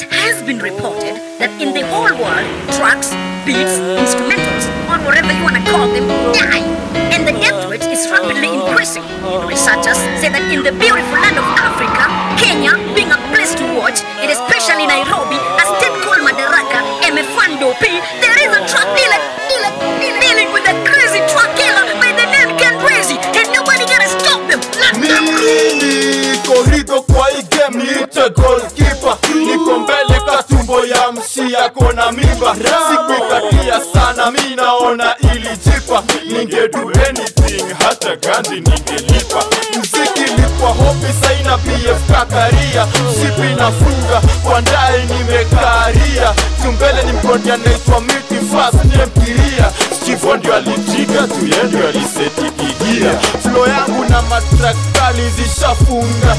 It has been reported that in the whole world, trucks, beats, instrumentals, or whatever you want to call them, die. And the death rate is rapidly increasing. Researchers say that in the beautiful land of Africa, Kenya being a place to watch, and especially Nairobi, a state called Madaraka, MFNDOP, there is a truck dealing with a crazy truck killer by the name KenRazy, and nobody gonna stop them. Let them go. Niko mbele katumbo ya mshi yako na mimba. Siku ikatia sana minaona ilijipa. Ninge do anything hata ganzi ningelipa. Mziki lipwa hopi saina PF kakaria. Shipi nafunga wandae nimekaria. Tumbele ni mkondia naitwa miti fast nemkiria. Stivo ndio alijiga tuye ndio aliseti gigia. Flow yangu na matrak kali zishafunga.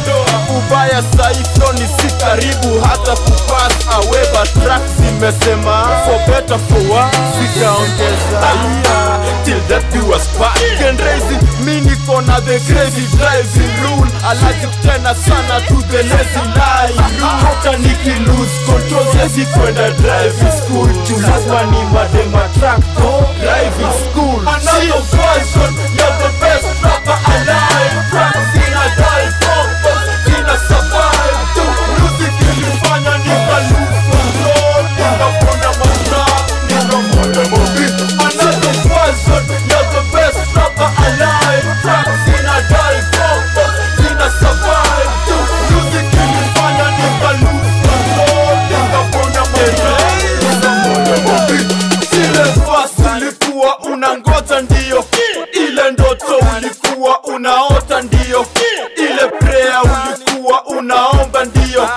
Ubaya saiflo ni sikaribu hata kupass away but tracks zimesema for better for worse sikaongeza. Aya till death do us part. KenRazy mini kona the crazy driving rule. Allergic tena sana to the lazy life. Hata niki lose control sezi kwenda driving school. Lazima ni madema tractor driving school. Another version, you're the best rapper alive. Tracks in a dive, focus in a survive. To music ilifanya nika lose control. Nina pona matra, nina mwale mobi. Another version, you're the best rapper alive. Tracks in a dive, focus in a survive. To music ilifanya nika lose control. Nina pona matra, nina mwale mobi. Sile fast ilikuwa unangota ndiyo. Ile ndoto ulikuwa unaota ndiyo. Ile prayer ulikuwa unaomba ndiyo.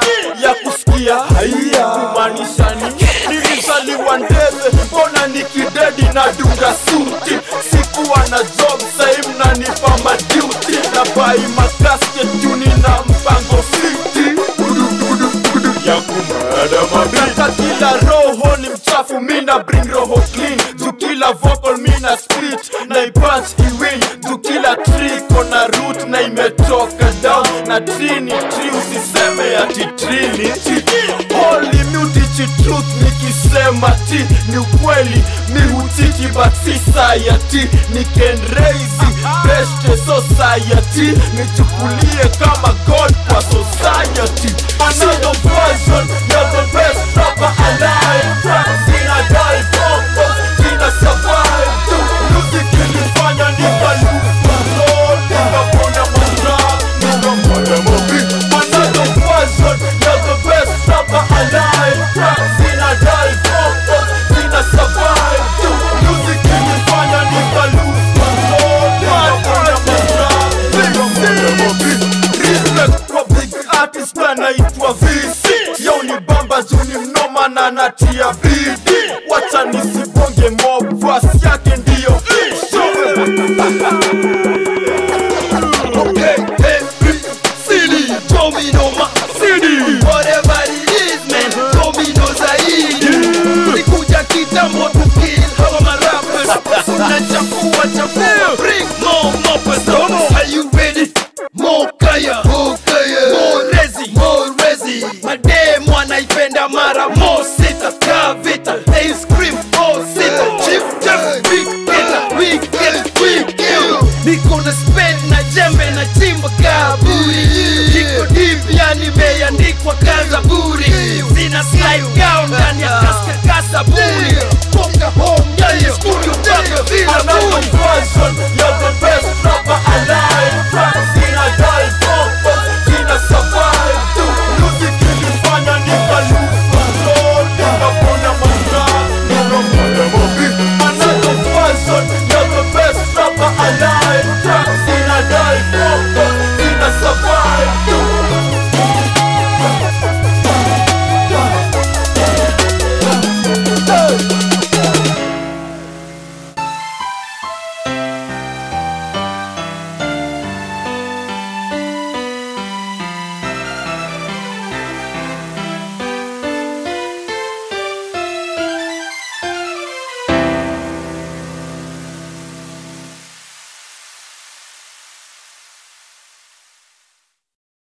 Ya kusikia haya kumanisha ni nilisaliwa ndebe. Mbona nikidedi na dunga suti. Sikuwa na job sahi mnanipa maduty. Na bai makasket juni na mpango fiti. Ya kumada mabiti. Kata kila roho ni mchafu mina bring roho clean. Kila vocal mina split, na ipunch iwin. Tu kila trick on a root, na imetoka down. Na trinity usiseme ati trinity. Holy mutichi truth nikisema ti. Ni ukweli mihutiki but society. Ni KenRazy, best society. Nichukulie kama God kwa society. Another version, you're the best rapper alive. Tracks in a dive, focus in a survive. To music ilifanya nika lose control. Nika pona matra, nika mwale mobi. Another version, you're the best rapper alive. Tracks in a dive, focus in a survive. To music ilifanya nika lose control. Nika pona matra, nika mwale mobi. Respect kwa big artist na naitwa VC. Yo ni bamba zuni mnoma na natia BD. Wacha nisibonge mob vasi yake ndiyo. Okay, every city, domino ma city. Whatever it is man, domino zaidi. Tulikuja kitambo tukill hawa marappers. Tunachafua chafua, bring more moppers. Are you ready? More kaya, more kaya. More Razy, more Razy. Mademu wanaipenda mara more sita ka vita. They scream more sita. Chief Jeff, big hitter, big kill, big kill. Niko na spend na jembe na chimba kaburi. Niko deep yani meandikwa kazaburi. Zina slide down ndani ya kaska kasaburi. Poka home yani studio taka vila buri. Another version,